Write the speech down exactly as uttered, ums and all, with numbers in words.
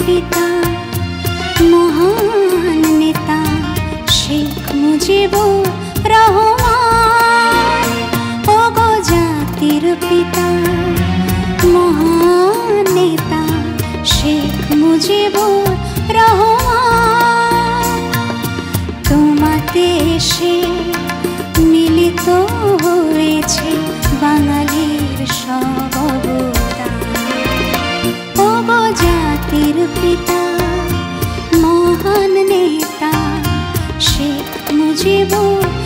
पिता महान नेता शेख मुजिबुर रहमान, ओगो जातिर पिता महान नेता शेख मुजिबुर रहमान। तुम्हारे से मिलित होয়েছে বাঙালির সব অবদান, ওগো জাতির পিতা महान नेता शेख मुजिबुर।